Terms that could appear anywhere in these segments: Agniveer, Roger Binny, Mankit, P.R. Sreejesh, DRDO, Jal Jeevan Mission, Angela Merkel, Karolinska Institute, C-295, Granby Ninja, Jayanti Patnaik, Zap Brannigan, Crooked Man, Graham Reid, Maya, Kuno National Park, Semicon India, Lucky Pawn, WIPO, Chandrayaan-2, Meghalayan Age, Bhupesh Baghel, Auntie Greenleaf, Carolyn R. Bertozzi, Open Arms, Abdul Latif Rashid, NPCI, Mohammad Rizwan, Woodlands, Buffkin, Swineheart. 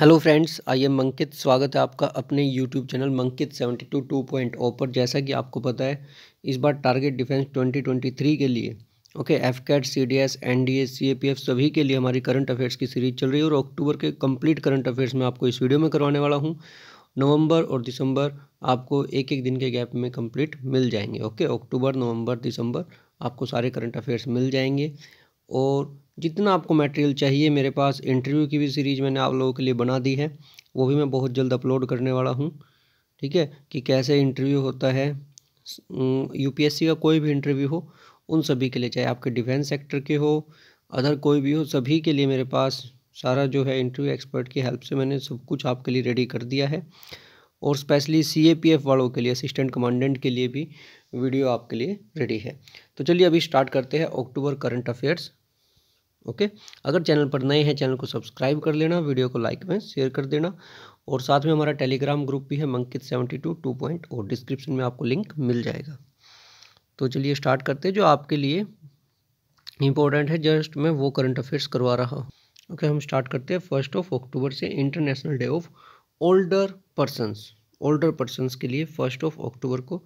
Hello friends, I am Mankit. स्वागत है आपका अपने यूट्यूब चैनल मंकित 72.2.0 पर। जैसा कि आपको पता है, इस बार टारगेट डिफेंस 2023 के लिए एफकैट, सीडीएस, एनडीएस, सीएपीएफ सभी के लिए हमारी करंट अफेयर्स की सीरीज चल रही है और अक्टूबर के कंप्लीट करंट अफेयर्स में आपको इस वीडियो में करवाने वाला हूँ। नवंबर और दिसंबर आपको एक एक दिन के गैप में कंप्लीट मिल जाएंगे। अक्टूबर, नवंबर, दिसंबर आपको सारे करंट अफेयर्स मिल जाएंगे और जितना आपको मटेरियल चाहिए मेरे पास। इंटरव्यू की भी सीरीज मैंने आप लोगों के लिए बना दी है, वो भी मैं बहुत जल्द अपलोड करने वाला हूँ। ठीक है, कि कैसे इंटरव्यू होता है, यूपीएससी का कोई भी इंटरव्यू हो उन सभी के लिए, चाहे आपके डिफेंस सेक्टर के हो, अदर कोई भी हो, सभी के लिए मेरे पास सारा जो है इंटरव्यू एक्सपर्ट की हेल्प से मैंने सब कुछ आपके लिए रेडी कर दिया है। और स्पेशली सीएपीएफ वालों के लिए, असिस्टेंट कमांडेंट के लिए भी वीडियो आपके लिए रेडी है। तो चलिए अभी स्टार्ट करते हैं अक्टूबर करंट अफेयर्स। अगर चैनल पर नए हैं, चैनल को सब्सक्राइब कर लेना, वीडियो को लाइक में शेयर कर देना और साथ में हमारा टेलीग्राम ग्रुप भी है मंकित 72.2.0, डिस्क्रिप्शन में आपको लिंक मिल जाएगा। तो चलिए स्टार्ट करते हैं। जो आपके लिए इम्पोर्टेंट है जस्ट मैं वो करंट अफेयर्स करवा रहा हूँ। हम स्टार्ट करते हैं 1 अक्टूबर से। International day of older persons, के लिए 1 अक्टूबर को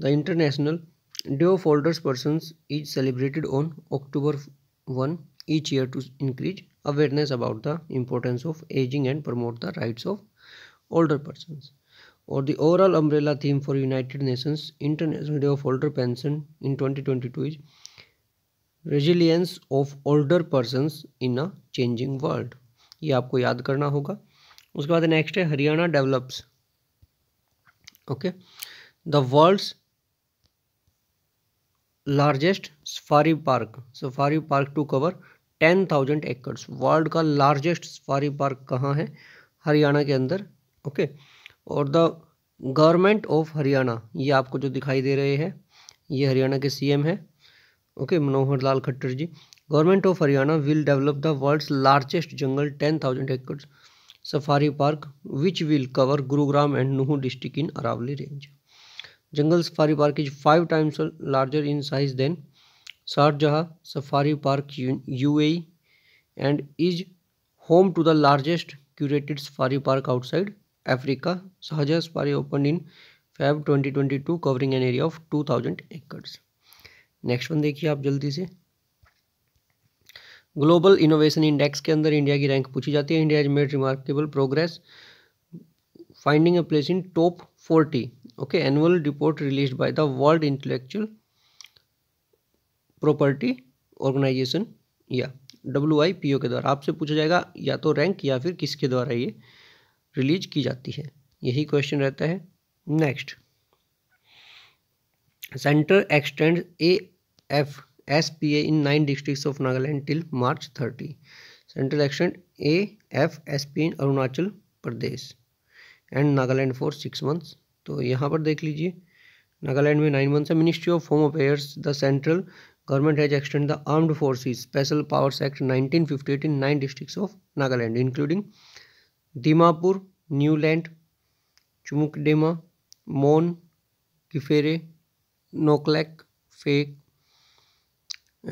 the international day of older persons is celebrated on October 1 each year to increase awareness about the importance of aging and promote the rights of older persons. Or the overall umbrella theme for United Nations International Day of Older Person in 2022 is resilience of older persons in a changing world. ये आपको याद करना होगा। उसके बाद next है Haryana develops the world's largest safari park, to cover 10,000 एकड़। World का लार्जेस्ट सफारी पार्क कहाँ है? हरियाणा के अंदर। और द गवर्नमेंट ऑफ हरियाणा, ये आपको जो दिखाई दे रहे हैं ये हरियाणा के सीएम है Manohar Lal Khattar ji. Government of Haryana will develop the world's largest jungle 10,000 एकड़ safari park which will cover Gurugram and Nuh district in Aravalli range. Jungle safari park is 5 times larger in size than Sharjah safari park UAE and is home to the largest curated safari park outside Africa. Sharjah safari open in Feb 2022 covering an area of 2,000 एकड़। Next one देखिए आप जल्दी से। Global innovation index के अंदर India की rank पूछी जाती है। India has made remarkable progress finding a place in top 40 annual report released by the World Intellectual Property Organization या WIPO के द्वारा। आपसे पूछा जाएगा या तो रैंक या फिर किसके द्वारा ये रिलीज की जाती है, यही क्वेश्चन रहता है। Next, centre extend AFSPA in 9 districts of Nagaland till March 30। Central extend AFSPA in Arunachal Pradesh and Nagaland for 6 months। तो यहाँ पर देख लीजिए, नागालैंड में 9 months है। Ministry of home affairs, the central government has extend the armed forces special powers act 1958 in 9 districts of Nagaland including Dimapur, Niuland, Chumoukedima, Mon, Kiphire, Noklak, Phek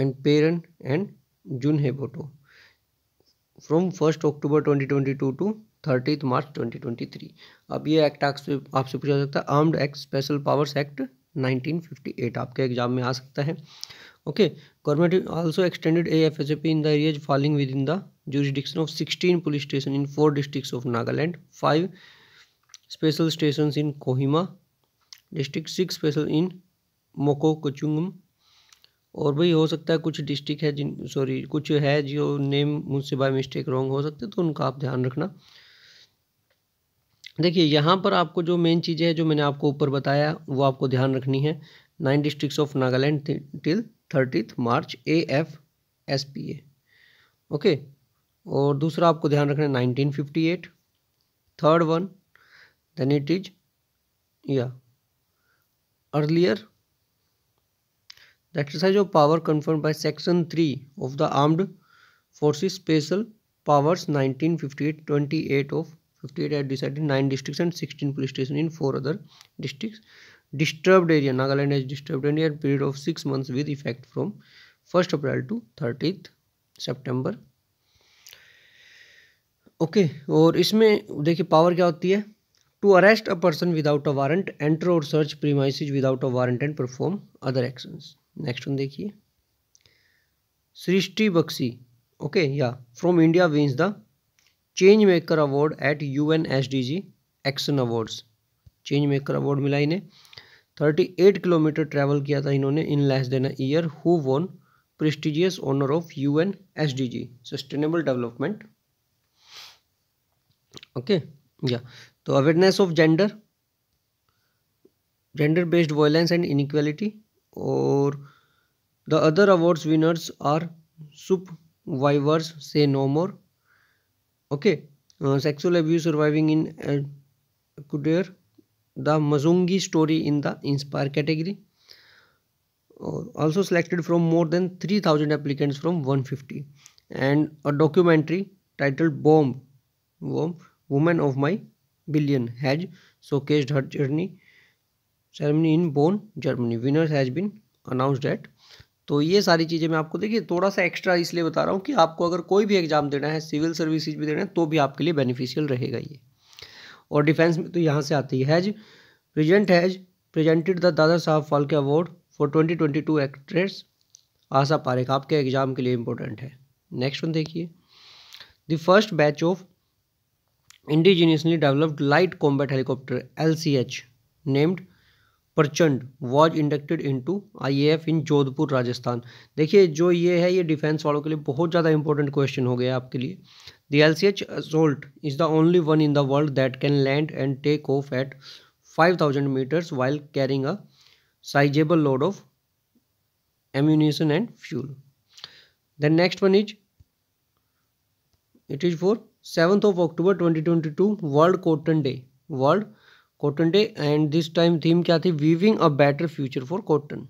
and Peren and Zunheboto from 1 October 2022 to 30 March 2023। अब ये act आपसे पूछा जा सकता है। Armed act special powers act 1958 आपके exam में आ सकता है। Government also extended AFSPA in the areas falling within the jurisdiction of 16 police station in 4 districts of Nagaland, 5 special station in Kohima district, 6 special in Mokokchung. और भाई हो सकता है कुछ डिस्ट्रिक्ट है कुछ है जो नेम मुझसे बाय मिस्टेक रॉन्ग हो सकते हैं, तो उनका आप ध्यान रखना। देखिए यहाँ पर आपको जो मेन चीज़ें हैं जो मैंने आपको ऊपर बताया वो आपको ध्यान रखनी है। 9 districts of Nagaland till 30 March AFSPA। और दूसरा आपको ध्यान रखना है 1958। Third one then it is या earlier the exercise of power confirm by section 3 of the armed forces special powers 1958 28 of 58 decided 9 districts and 16 police stations in 4 other districts. Disturbed area, Nagaland has disturbed area period of 6 months with effect from 1st April to 30th September. Okay. और इसमें देखिए power क्या होती है, to arrest a person without a warrant, enter और search premises without a warrant and perform other actions. Next one देखिए, Srishti Bakshi okay या from India wins the change maker award at UNSDG action awards. Change maker award मिला इन्हें। 38 kilometre travel किया था इन्होंने in less than a year. Who won prestigious honour of UN SDG sustainable development. Okay या तो awareness of gender, gender based violence and inequality. और the other awards winners are survivors से no more. Okay, sexual abuse surviving in कुडेर, the मजूंगी story in the inspire category. और also selected from more than 3000 applicants from 150 and a documentary titled bomb women of my billion has showcased her journey ceremony in Bonn Germany, winners has been announced at. तो ये सारी चीज़ें मैं आपको देखिए थोड़ा सा एक्स्ट्रा इसलिए बता रहा हूँ कि आपको अगर कोई भी एग्जाम देना है, सिविल सर्विसेज भी देना है, तो भी आपके लिए बेनिफिशियल रहेगा ये। और डिफेंस में तो यहाँ से आती है, has presented the Dada Saheb Phalke award for 2022 actress Asha Parekh, आपके एग्जाम के लिए इम्पोर्टेंट है। नेक्स्ट वन देखिए, the first batch of indigenously developed light combat helicopter LCH named Prachand was inducted into IAF in Jodhpur Rajasthan. देखिए जो ये है ये डिफेंस वालों के लिए बहुत ज़्यादा इंपॉर्टेंट क्वेश्चन हो गया आपके लिए। The LCH assault is the only one in the world that can land and take off at 5000 metres while carrying a sizeable load of ammunition and fuel. Then next one is, it is for 7th of October 2022 world cotton day, world cotton day. And this time theme क्या थी, weaving a better future for cotton.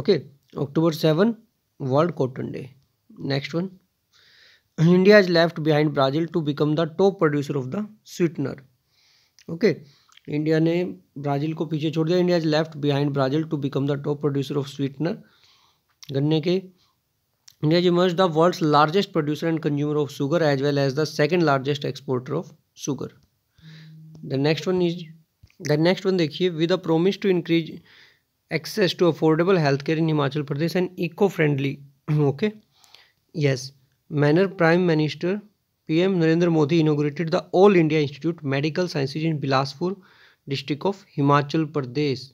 Okay, October 7 world cotton day. Next one, India is left behind Brazil to become the top producer of the sweetener. Okay, India ने Brazil को पीछे छोड़ दिया। India is left behind Brazil to become the top producer of sweetener, गन्ने के। India has emerged the world's largest producer and consumer of sugar as well as the second largest exporter of sugar. The next one देखिए, with a promise to increase access to affordable healthcare in Himachal Pradesh and eco-friendly okay yes manner, Prime Minister PM Narendra Modi inaugurated the All India Institute of Medical Sciences in Bilaspur district of Himachal Pradesh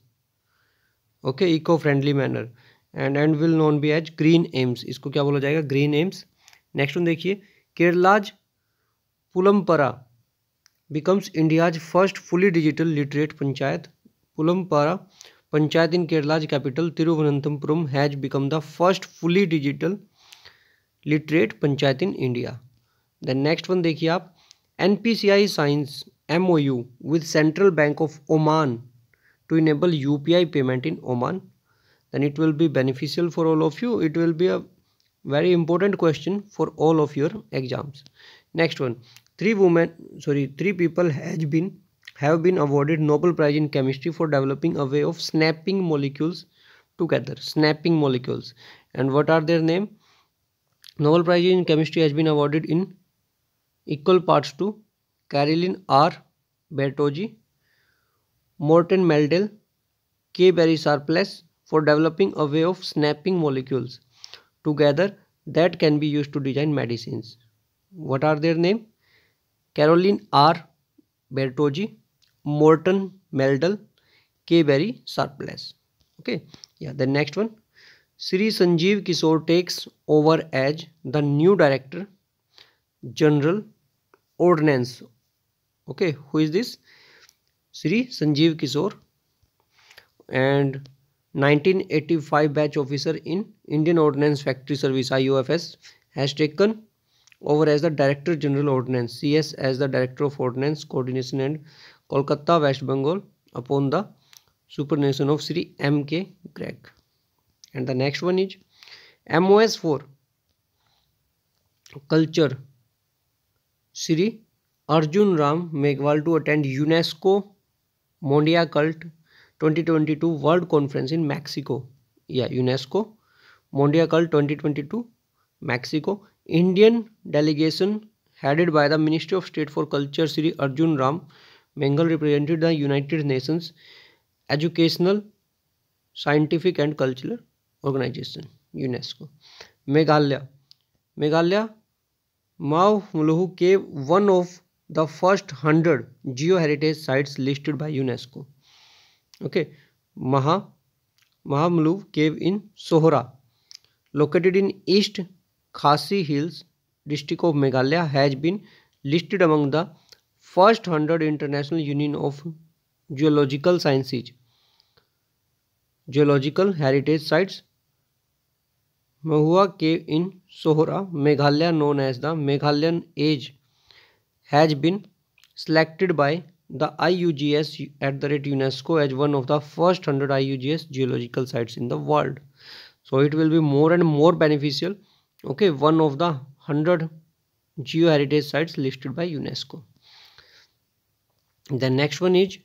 okay eco-friendly manner and will known be as green AIIMS, इसको क्या बोला जाएगा, green AIIMS. Next one देखिए, Kerala's Pullampara becomes India's first fully digital literate panchayat. Pullampara panchayat in Kerala's capital Thiruvananthapuram has become the first fully digital literate panchayat in India. Then next one देखिए आप, NPCI signs MOU with central bank of Oman to enable UPI payment in Oman. Then it will be beneficial for all of you. It will be a very important question for all of your exams. Next one, three people have been awarded Nobel Prize in Chemistry for developing a way of snapping molecules together. Snapping molecules, and what are their name? Nobel Prize in Chemistry has been awarded in equal parts to Carolyn R. Bertozzi, Morten Meldal, K. Barry Sharpless. For developing a way of snapping molecules together that can be used to design medicines. What are their name? Carolyn R. Bertozzi, Morten Meldal, K. Barry Sharpless. Okay, yeah. The next one, Sri Sanjeev Kishore takes over as the new Director General Ordnance. Okay, who is this? Sri Sanjeev Kishore and 1985 batch officer in Indian ordnance factory service IOFS has taken over as the director general ordnance CS as the director of ordnance coordination and Kolkata West Bengal upon the superannuation of Shri MK Garg. And the next one is MOS for culture Shri Arjun Ram Meghwal to attend UNESCO Mondiacult 2022 world conference in Mexico या UNESCO Mondiacult 2022 Mexico. Indian delegation headed by the Ministry of State for Culture, Sri Arjun Ram Meghwal represented the United Nations Educational, Scientific and Cultural Organization UNESCO. Meghalaya Mawmluh Cave, one of the first 100 geo-heritage sites listed by UNESCO. Okay, Mawmluh Cave in Sohra, located in East Khasi Hills district of Meghalaya, has been listed among the first 100 International Union of Geological Sciences Geological Heritage Sites. Mawmluh Cave in Sohra, Meghalaya, known as the Meghalayan Age, has been selected by the IUGS @UNESCO as one of the first 100 IUGS geological sites in the world. So it will be more and more beneficial. Okay, one of the 100 geoheritage sites listed by UNESCO. The next one is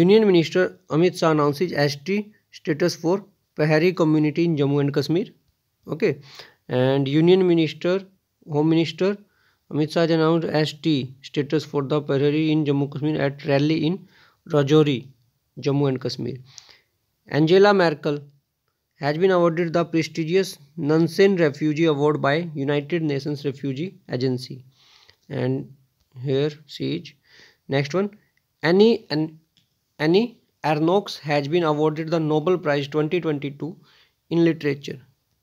Union Minister Amit Shah announces ST status for Pahari community in Jammu and Kashmir. Okay, and Home Minister Amit Shah announced ST status for the Pahari in Jammu and Kashmir at rally in Rajouri, Jammu and Kashmir. Angela Merkel has been awarded the prestigious Nansen Refugee Award by United Nations Refugee Agency. And here she is. Next one, Annie Ernaux has been awarded the Nobel Prize 2022 in literature.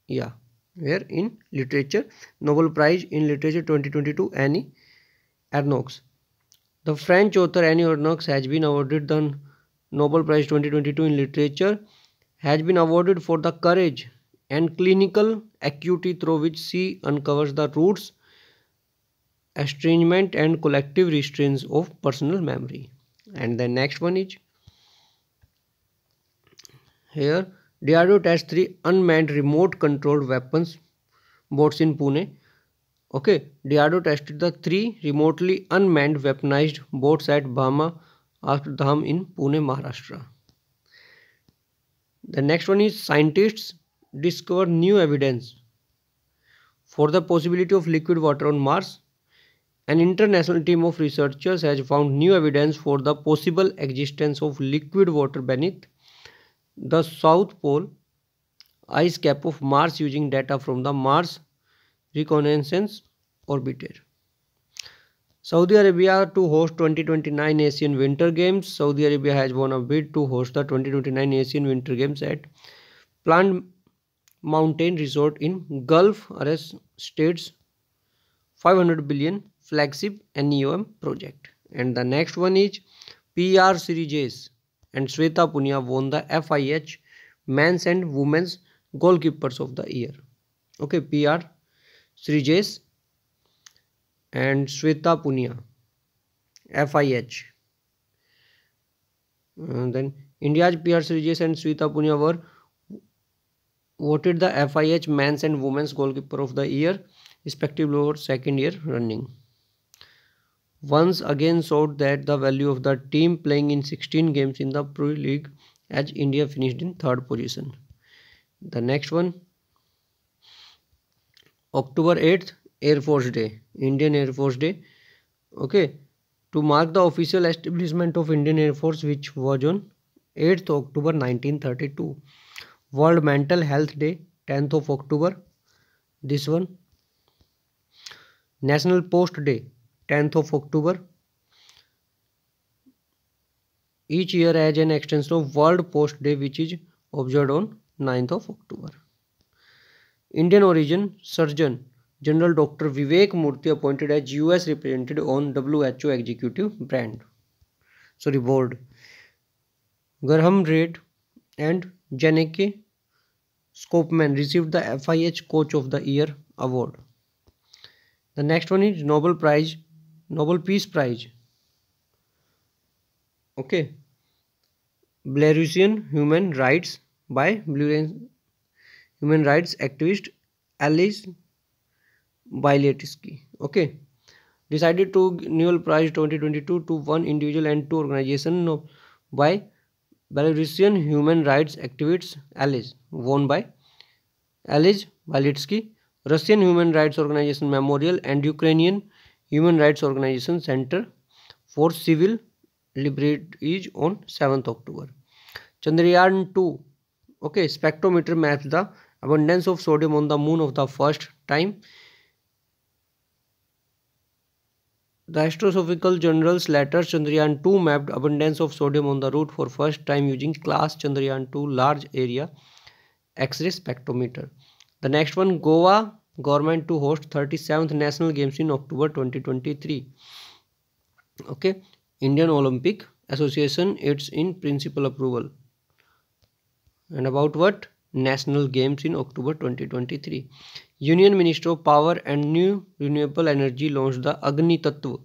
Yeah. Where in literature, Nobel Prize in Literature 2022, Annie Ernaux. The French author Annie Ernaux has been awarded the Nobel Prize 2022 in Literature, has been awarded for the courage and clinical acuity through which she uncovers the roots, estrangement and collective restraints of personal memory. And the next one is here, DRDO tests 3 unmanned remote controlled weapons boats in Pune. Okay, DRDO tested the 3 remotely unmanned weaponized boats at Bhama Ashram in Pune, Maharashtra. The next one is scientists discover new evidence for the possibility of liquid water on Mars. An international team of researchers has found new evidence for the possible existence of liquid water beneath the South Pole ice cap of Mars using data from the Mars Reconnaissance Orbiter. Saudi Arabia to host 2029 Asian Winter Games. Saudi Arabia has won a bid to host the 2029 Asian Winter Games at Planned Mountain Resort in Gulf Arab States, 500 billion flagship NEOM project. And the next one is P.R. Sreejesh and Shweta Punia won the FIH Men's and Women's Goalkeepers of the Year. Okay, P.R. Sreejesh and Shweta Punia, FIH. And then India's P.R. Sreejesh and Shweta Punia were voted the FIH Men's and Women's Goalkeeper of the Year, respectively, over second year running. Once again showed that the value of the team playing in 16 games in the Pro League as India finished in 3rd position. The next one, October 8th, Air Force Day, Indian Air Force Day. Okay, to mark the official establishment of Indian Air Force, which was on 8th October 1932. World Mental Health Day, 10th of October. This one, National Post Day, 10th of October. Each year as an extension of World Post Day, which is observed on 9th of October. Indian origin Surgeon General Dr. Vivek Murthy appointed as US representative on WHO Executive Board. Graham Reid and Janeke Scopeman received the FIH Coach of the Year award. The next one is Nobel Peace Prize. Okay, Belarusian human rights by Belarusian human rights activist Alice Bialyatsky, okay, decided to Nobel Prize 2022 to one individual and two organizations by Belarusian human rights activists Alice, won by Alice Bialyatsky Russian human rights organisation memorial and Ukrainian human rights organisation centre for civil liberties on 7 October. Chandrayaan-2, okay, spectrometer maps the abundance of sodium on the moon of the first time. The Astrophysical Journal's letter Chandrayaan-2 mapped abundance of sodium on the route for first time using class Chandrayaan-2 large area X-ray spectrometer. The next one, Goa government to host 37th National Games in October 2023. Okay, Indian Olympic Association, it's in principle approval. And about what? National Games in October 2023. Union Minister of Power and New Renewable Energy launched the Agni Tattva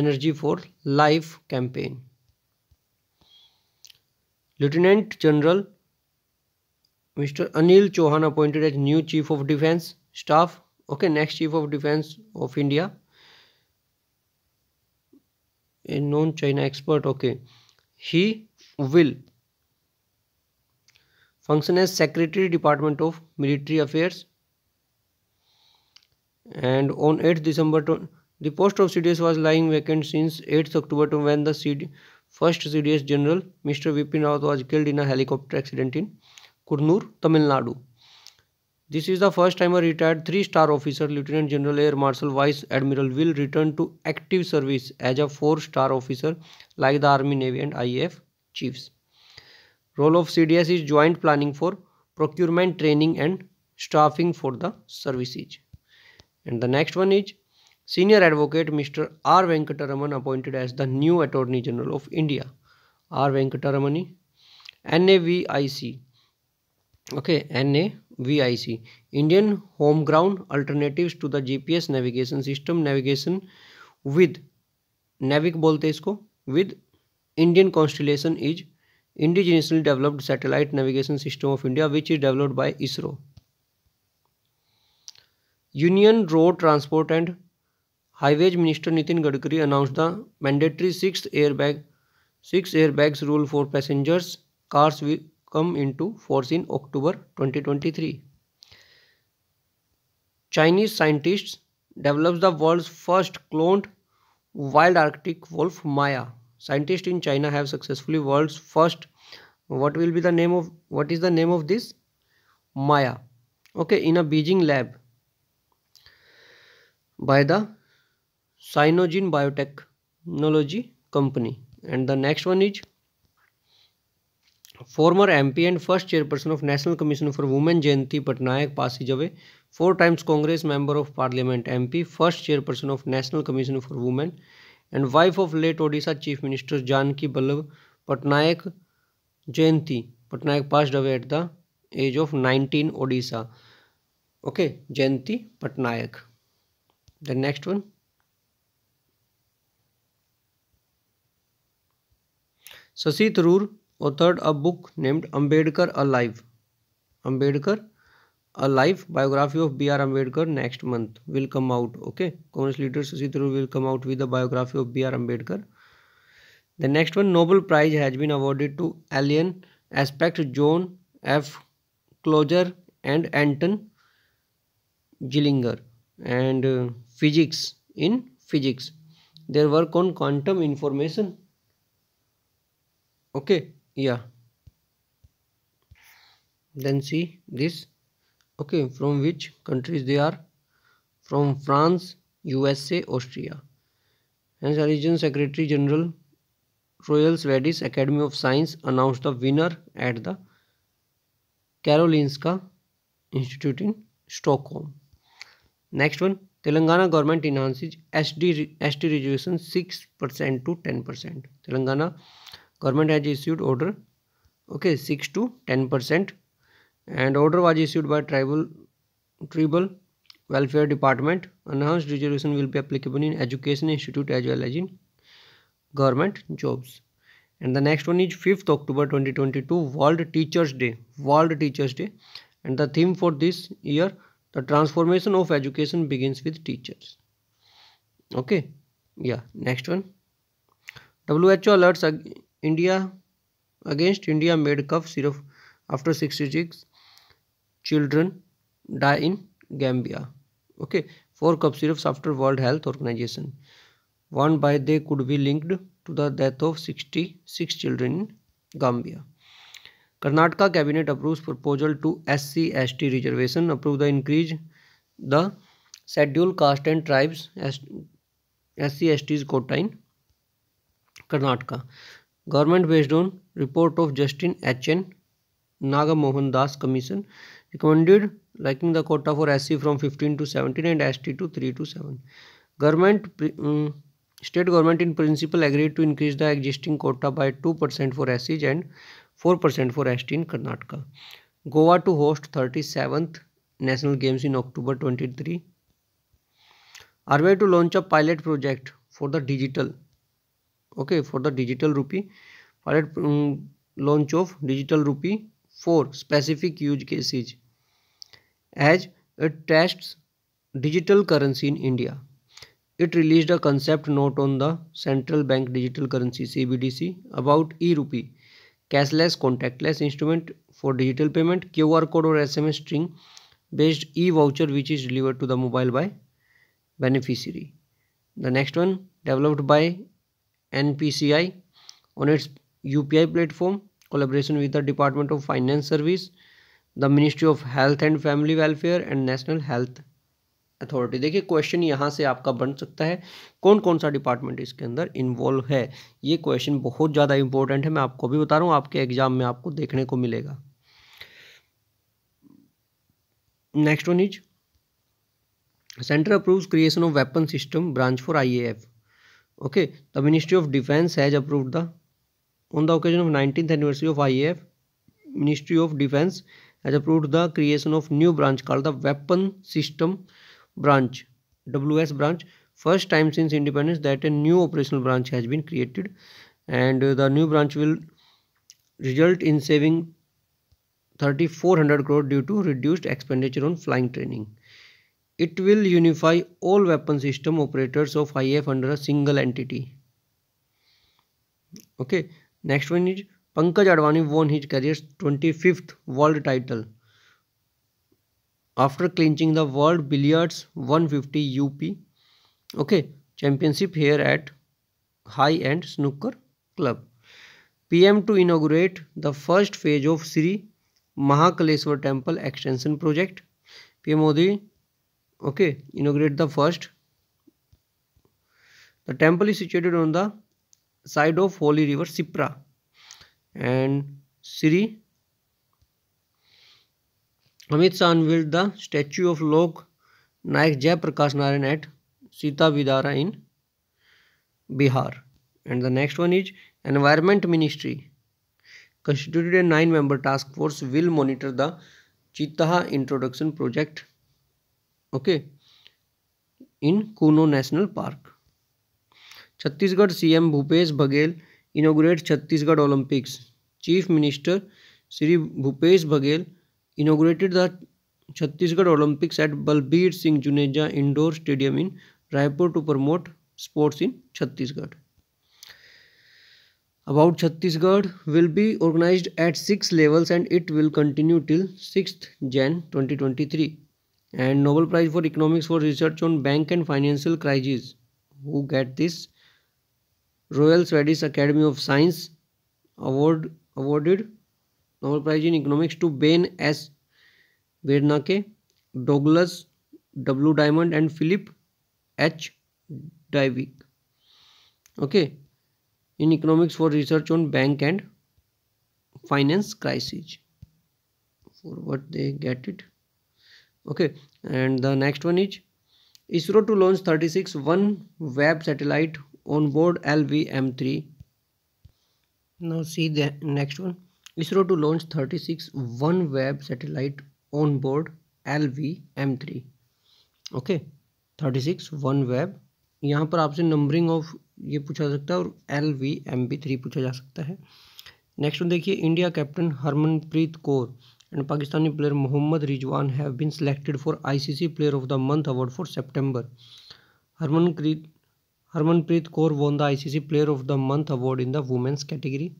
Energy for Life campaign. Lieutenant General Mr. Anil Chauhan appointed as new Chief of Defence Staff. Okay, next Chief of Defence of India. A known China expert. Okay, he will function as Secretary Department of Military Affairs. And on 8th December, the post of CDS was lying vacant since 8th October when the first CDS General Mr. Vipin Rawat was killed in a helicopter accident in Kurnool, Tamil Nadu. This is the first time a retired 3-star officer, Lieutenant General Air Marshal Vice Admiral, will return to active service as a 4-star officer like the Army, Navy and IAF chiefs. Role of CDS is joint planning for procurement, training and staffing for the services. And the next one is Senior Advocate Mr. R. Venkataraman appointed as the new Attorney General of India. R. Venkataraman, NAVIC. Okay, NAVIC, Indian Home Ground Alternatives to the GPS Navigation System, navigation with Navic बोलते हैं इसको, with Indian Constellation is indigenously developed satellite navigation system of India which is developed by ISRO. Union Road Transport and Highways Minister Nitin Gadkari announced the mandatory 6 airbags rule for passengers cars with come into force in October 2023. Chinese scientists developed the world's first cloned wild Arctic wolf Maya. Scientists in China have successfully world's first. What is the name of this? Maya. Okay, in a Beijing lab by the Cyanogen Biotechnology Company. And the next one is former MP and first chairperson of National Commission for Women Jayanti Patnaik passes away. 4 times Congress member of Parliament, MP, first chairperson of National Commission for Women and wife of late Odisha Chief Minister Janaki Vallabh Patnaik. Jayanti Patnaik passed away at the age of 19, Odisha. Okay, Jayanti Patnaik. The next one. Shashi Tharoor authored a book named Ambedkar Alive. Ambedkar Alive, biography of B.R. Ambedkar next month will come out. Okay, Congress leader Shashi Tharoor will come out with the biography of B.R. Ambedkar. The next one, Nobel Prize has been awarded to Allen Aspect, John F. Closer and Anton Gillinger, and physics in physics. Their work on quantum information. Okay. Yeah, then see this. Okay, from which countries they are? From France, USA, Austria. Hence, Arjun Secretary General, Royal Swedish Academy of Science announced the winner at the Karolinska Institute in Stockholm. Next one, Telangana government enhances ST reservation 6% to 10%. Telangana government has issued order, okay, 6 to 10%, and order was issued by tribal welfare department. Enhanced reservation will be applicable in education institute as well as in government jobs. And the next one is 5th October 2022 World Teachers Day, and the theme for this year, the transformation of education begins with teachers. Okay, yeah, next one, WHO alerts India against India made cough syrup after 66 children die in Gambia. Okay, 4 cup syrups after World Health Organization warned by they could be linked to the death of 66 children in Gambia. Karnataka cabinet approves proposal to SC/ST reservation, approve the increase the scheduled caste and tribes SC/ST's quota in Karnataka. Government based on report of Justin H.N. Nagamohan Das Commission recommended liking the quota for SC from 15 to 17 and ST to 3 to 7. Government state government in principle agreed to increase the existing quota by 2% for SCs and 4% for ST in Karnataka. Goa to host 37th National Games in October 23. RBI to launch a pilot project for the digital, okay, for the digital rupee, pilot launch of digital rupee for specific use cases as it tests digital currency in India. It released a concept note on the Central Bank Digital Currency CBDC about e-rupee, cashless, contactless instrument for digital payment, QR code or SMS string based e-voucher which is delivered to the mobile by beneficiary. The next one, developed by NPCI on its UPI platform, collaboration with the Department of Finance Service, the Ministry of Health and Family Welfare and National Health authority. देखिए question यहाँ से आपका बन सकता है कौन कौन सा डिपार्टमेंट इसके अंदर इन्वॉल्व है. ये क्वेश्चन बहुत ज़्यादा इंपॉर्टेंट है, मैं आपको भी बता रहा हूँ, आपके एग्जाम में आपको देखने को मिलेगा. Next one is centre approves creation of weapon system branch for IAF. Okay, the ministry of defence has approved the on the occasion of 19th anniversary of IAF, ministry of defence has approved the creation of new branch called the weapon system branch WS branch, first time since independence that a new operational branch has been created, and the new branch will result in saving 3,400 crore due to reduced expenditure on flying training. It will unify all weapon system operators of IAF under a single entity. Okay, next one is Pankaj Advani won his career's 25th world title after clinching the World Billiards 150 UP okay championship here at High End Snooker Club. PM to inaugurate the first phase of Sri Mahakaleshwar Temple extension project. PM Modi okay inaugurate the first. The temple is situated on the side of holy river Sipra and Sri Amit Shah unveiled the statue of Lok Nayak Jayaprakash Narayan at Sita Vidara in Bihar. And the next one is Environment Ministry constituted a 9-member task force will monitor the Cheetah introduction project okay in Kuno National Park. Chhattisgarh CM Bhupesh Baghel inaugurates Chhattisgarh Olympics. Chief Minister Shri Bhupesh Baghel inaugurated the Chhattisgarh Olympics at Balbir Singh Juneja Indoor Stadium in Raipur to promote sports in Chhattisgarh. About Chhattisgarh will be organized at 6 levels and it will continue till 6th Jan 2023. And Nobel Prize for Economics for research on bank and financial crises. Who get this? Royal Swedish Academy of Science awarded Nobel Prize in Economics to Ben S. Bernanke, Douglas W. Diamond and Philip H. Dyvik. Okay, in economics for research on bank and finance crisis. For what they get it. Okay, and the next one is ISRO to launch 36 OneWeb satellite on board LVM3. Now see the next one. ISRO to launch 36 OneWeb satellite on board LVM3. Okay 36 OneWeb, यहाँ पर आपसे numbering of ये पूछा जा सकता है और LVMB3 पूछा जा सकता है. नेक्स्ट वन देखिए, India captain Harmanpreet Kaur and Pakistani player Mohammad Rizwan have been selected for ICC player of the month award for September. Harmanpreet Kaur won the ICC player of the month award in the women's category.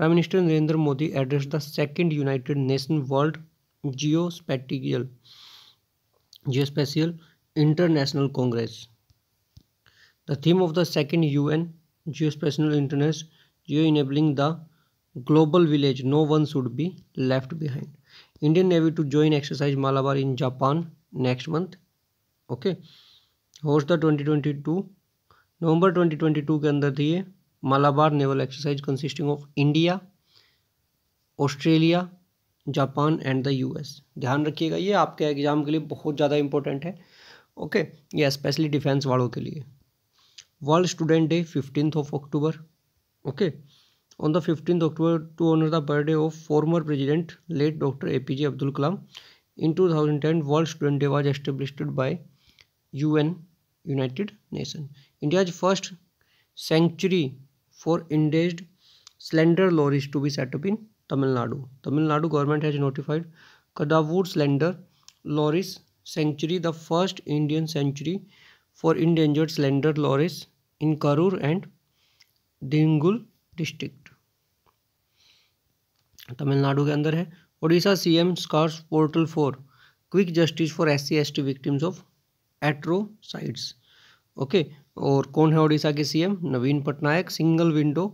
Prime Minister Narendra Modi addressed the second United Nations World Geospatial Geospatial International Congress. The theme of the second UN Geospatial International Geo-enabling the Global Village. No one should be left behind. Indian Navy to join exercise Malabar in Japan next month. Okay. Host the 2022 नवंबर 2022 के अंदर थी ये Malabar naval exercise consisting of India, Australia, Japan and the US. ध्यान रखिएगा ये आपके exam के लिए बहुत ज़्यादा इंपॉर्टेंट है. ओके, ये स्पेशली डिफेंस वालों के लिए. World student day 15 October. Okay, on the 15 October to honour the birthday of former president late doctor APJ Abdul Kalam. In 2010 world student day was established by UN United Nations. India's first sanctuary for endangered slender loris to be set up in Tamil Nadu. Tamil Nadu government has notified Kadavur slender loris sanctuary, the first Indian sanctuary for endangered slender loris in Karur and Dingul district. Tamil Nadu के अंदर है. Odisha CM scars portal for quick justice for SC/ST victims of atrocities. Okay, और कौन है ओडिशा के CM? Naveen Patnaik. Single window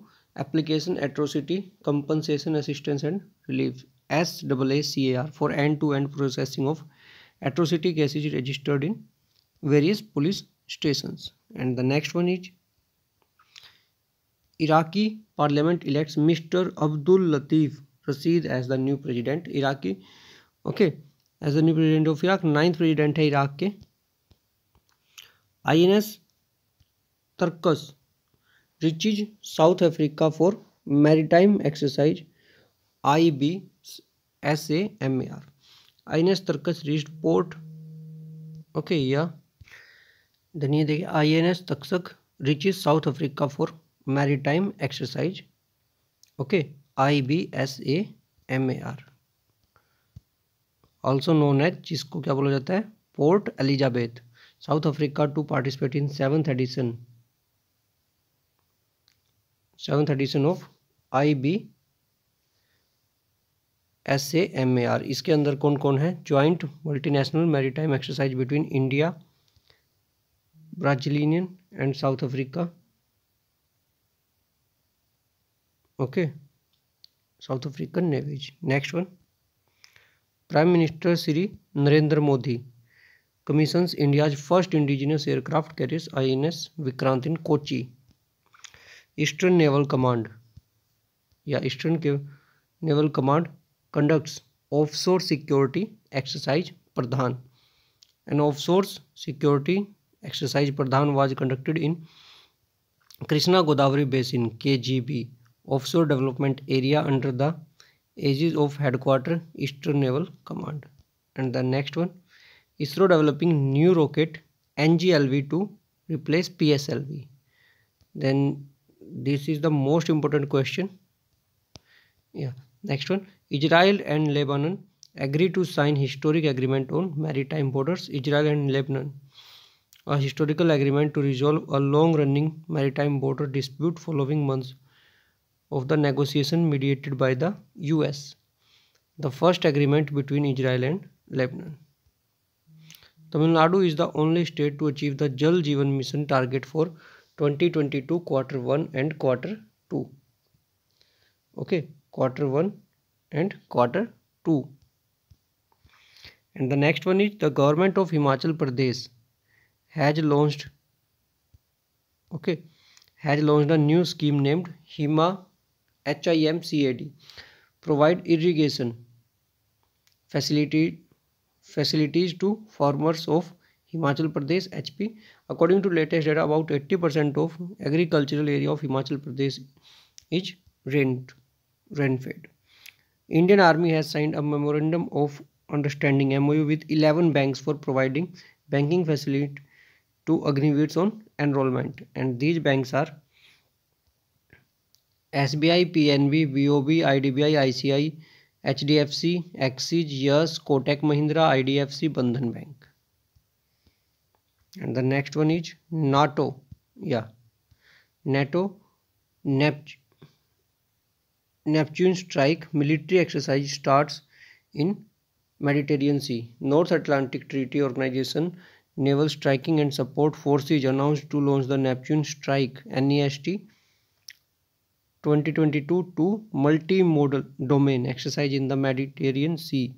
application atrocity compensation assistance and relief SAACAR for end to end processing of atrocity cases registered in various police stations. And the next one is Iraqi parliament elects mister Abdul Latif Rashid as the new president Iraqi. Okay, as the new president of Iraq. 9th president है Iraq के. INS Tarkash reaches South Africa for maritime exercise IBSAMAR. INS Tarkash reached port. Okay, या धनिए देखिए INS Tarkash reaches South Africa for maritime exercise. Okay, IBSAMAR also known as, जिसको क्या बोला जाता है, Port Elizabeth, South Africa to participate in 7th edition of IBSAMAR. इसके अंदर कौन कौन है? Joint multinational maritime exercise between India, Brazilian and South Africa. Okay, South African navies. Next one, prime minister Shri Narendra Modi commissions India's first indigenous aircraft carrier INS Vikrant in Kochi. Eastern Naval Command conducts offshore security exercise Pradhan. An offshore security exercise Pradhan was conducted in Krishna Godavari Basin KGB offshore development area under the aegis of headquarters Eastern Naval Command. And the next one, ISRO developing new rocket NGLV to replace PSLV. Then this is the most important question. Yeah, next one, Israel and Lebanon agree to sign historic agreement on maritime borders. Israel and Lebanon, a historical agreement to resolve a long-running maritime border dispute following months of the negotiation mediated by the US. The first agreement between Israel and Lebanon. Tamil Nadu is the only state to achieve the Jal Jeevan Mission target for 2022 Q1 and Q2. Okay, Q1 and Q2. And the next one is the government of Himachal Pradesh has launched a new scheme named HIMA HIMCAD, provide irrigation facilities to farmers of Himachal Pradesh (HP). According to latest data, about 80% of agricultural area of Himachal Pradesh is rain-fed. Indian Army has signed a memorandum of understanding (MOU) with 11 banks for providing banking facility to Agniveers on enrollment, and these banks are SBI, PNB, BOB, IDBI, ICICI, HDFC, Axis, Yes, Kotak Mahindra, IDFC, Bandhan Bank. And the next one is NATO Neptune Strike military exercise starts in Mediterranean Sea. North Atlantic Treaty Organization Naval Striking and Support Force is announced to launch the Neptune Strike (NEST) 2022 to multi-modal domain exercise in the Mediterranean Sea,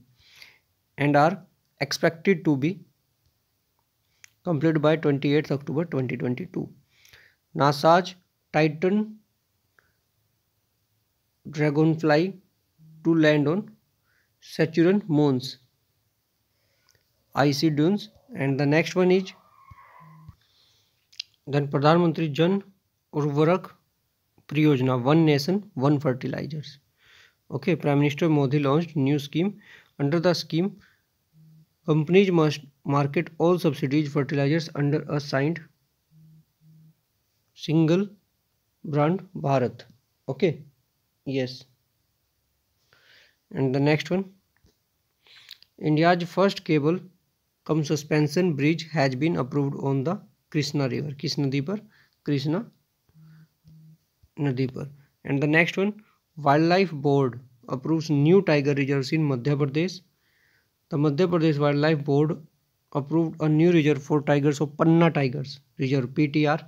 and are expected to be completed by 28th October 2022. NASA's Titan Dragonfly to land on Saturn moons, icy dunes. And the next one is then Pradhan Mantri Jan Urvarak Priyojana, One Nation, One Fertilizers. Okay, Prime Minister Modi launched new scheme. Under the scheme, companies must market all subsidies fertilizers under a signed single brand Bharat. Okay, yes. And the next one, India's first cable cum suspension bridge has been approved on the Krishna river, किस नदी पर? कृष्णा नदी पर. And the next one, wildlife board approves new tiger reserves in Madhya Pradesh. The Madhya Pradesh wildlife board approved a new reserve for tigers of Panna tigers reserve PTR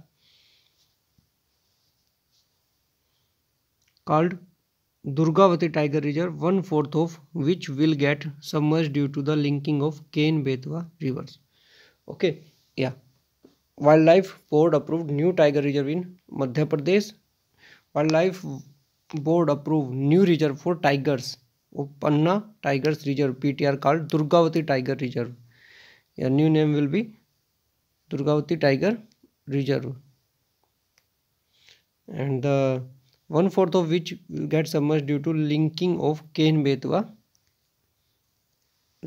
called Durgavati Tiger Reserve, 1/4 of which will get submerged due to the linking of Ken-Betwa rivers. Okay, yeah. Wildlife Board approved new tiger reserve in Madhya Pradesh. Wildlife Board approved new reserve for tigers, Panna Tigers Reserve (PTR) called Durgavati Tiger Reserve. Your new name will be Durgavati Tiger Reserve. And the 1/4 of which will get submerged due to linking of Ken-Betwa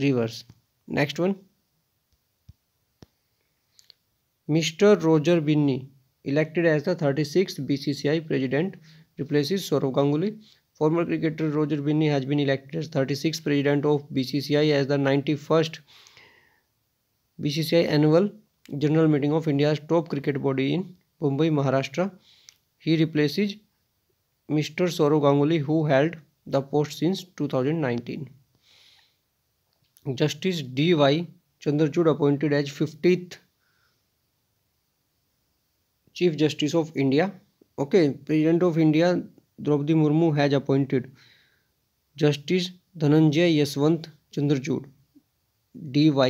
rivers. Next one, Mr. Roger Binny, elected as the 36th BCCI president, replaces Sourav Ganguly. Former cricketer Roger Binny has been elected as 36th president of BCCI as the 91st BCCI annual general meeting of India's top cricket body in Mumbai, Maharashtra. He replaces Mr. Sourav Ganguly, who held the post since 2019. Justice D.Y. Chandrachud appointed as 50th Chief Justice of India. Okay, President of India Draupadi Murmu has appointed Justice Dhananjaya Yashvant Chandrachud D.Y.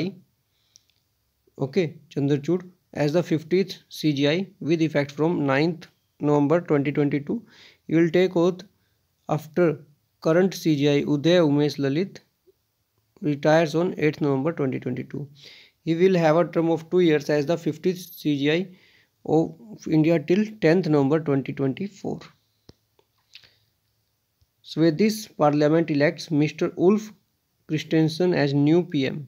Okay, Chandrachud as the 50th CJI with effect from 9th November 2022. He will take oath after current CJI Uday Umesh Lalit retires on 8th November 2022. He will have a term of 2 years as the 50th CJI of India till 10th November 2024. Swedish Parliament elects Mr. Ulf Kristersson as new PM.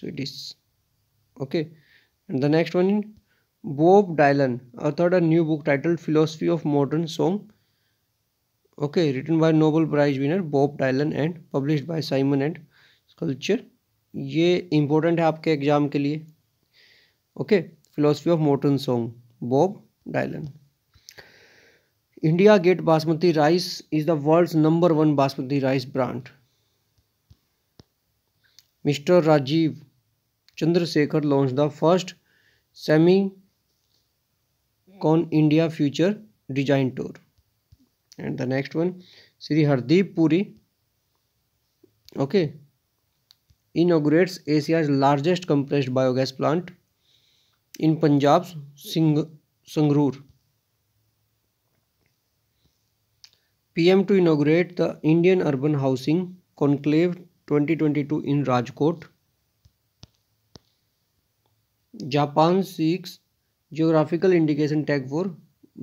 Swedish. Okay. And the next one is Bob Dylan authored a new book titled Philosophy of Modern Song, okay, written by Nobel Prize winner Bob Dylan and published by Simon and Schuster. ये important है आपके exam के लिए. Okay, Philosophy of Modern Song, Bob Dylan. India Gate Basmati rice is the world's #1 basmati rice brand. Mr. Rajiv Chandrasekhar launched the first Semicon India Future Design Tour. And the next one, Sri Hardeep Puri, okay, inaugurates Asia's largest compressed biogas plant in Punjab's Sangrur. PM to inaugurate the Indian Urban Housing Conclave 2022 in Rajkot. Japan seeks geographical indication tag for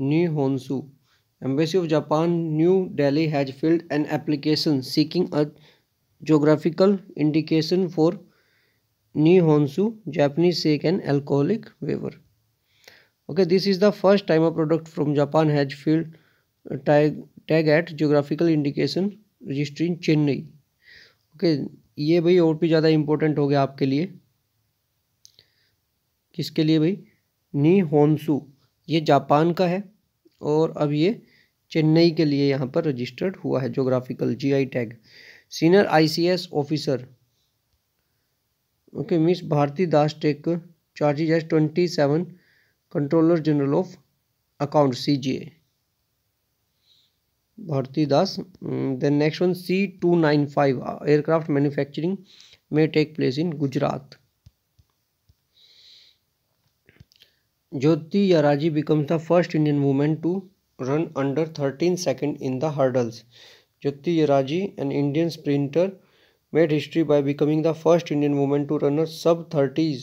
New Honshu. Embassy of Japan, New Delhi has filed an application seeking a geographical indication for New Honshu, Japanese sake and alcoholic waiver. Okay, this is the first time a product from Japan has filed a tag at geographical indication registry in Chennai. Okay, ये भाई और भी ज़्यादा important हो गया आपके लिए. किसके लिए भाई? नी होन्सू, ये जापान का है और अब ये चेन्नई के लिए यहाँ पर रजिस्टर्ड हुआ है, geographical GI tag. Senior ICS officer okay miss Bharti Das take charges as 27 controller general of account CGA Bharti Das. Then next one C-295 aircraft manufacturing में take place in Gujarat. Jyoti Yaraji becomes the first Indian woman to run under 13 seconds in the hurdles. Jyoti Yaraji, an Indian sprinter, made history by becoming the first Indian woman to run a sub-30s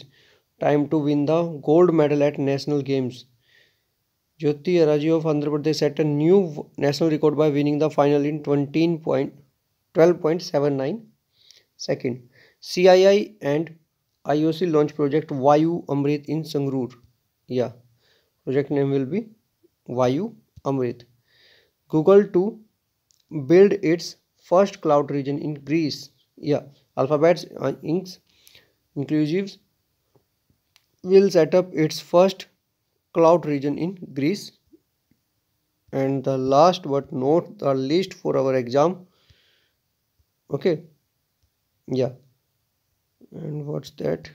time to win the gold medal at National Games. Jyoti Yaraji of Andhra Pradesh set a new national record by winning the final in 12.79 seconds. CII and IOC launch project Vayu Amrit in Sangrur. Yeah, project name will be Vayu Amrit. Google to build its first cloud region in Greece. Yeah, Alphabet Inclusive will set up its first cloud region in Greece. And the last but not the least for our exam. Okay. Yeah. And what's that?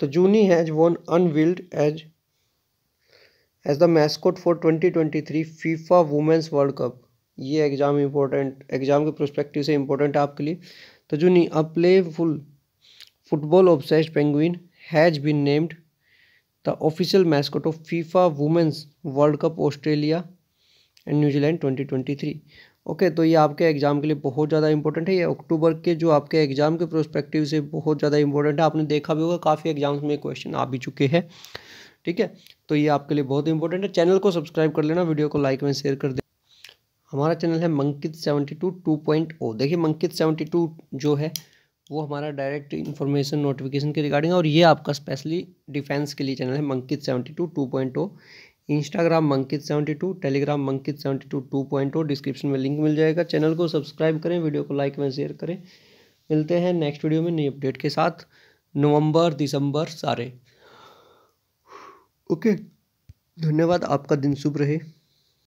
The Juni has won unveiled as the mascot for 2023 FIFA Women's World Cup. ये exam important exam के prospective से important है आपके लिए. तो Tazuni a playful football obsessed penguin has been named the official mascot of FIFA women's world cup Australia and New Zealand 2023. Okay तो ये आपके एग्ज़ाम के लिए बहुत ज़्यादा इंपॉर्टेंट है. ये अक्टूबर के जो आपके एग्ज़ाम के प्रोस्पेक्टिव से बहुत ज़्यादा इंपॉर्टेंट है. आपने देखा भी होगा काफ़ी एग्जाम्स में क्वेश्चन आ भी चुके हैं. ठीक है तो ये आपके लिए बहुत इंपॉर्टेंट है. चैनल को सब्सक्राइब कर लेना, वीडियो को लाइक में शेयर कर देना. हमारा चैनल है Mankit 72 2.0. देखिए Mankit 72 जो है वो हमारा डायरेक्ट इन्फॉर्मेशन नोटिफिकेशन के रिगार्डिंग है और ये आपका स्पेशली डिफेंस के लिए चैनल है Mankit 72 2.0. Instagram Mankit 72, Telegram Mankit 72 2.0. Description में लिंक मिल जाएगा. चैनल को सब्सक्राइब करें, वीडियो को लाइक में शेयर करें. मिलते हैं नेक्स्ट वीडियो में नई अपडेट के साथ. नवंबर दिसंबर सारे. ओके धन्यवाद. आपका दिन शुभ रहे.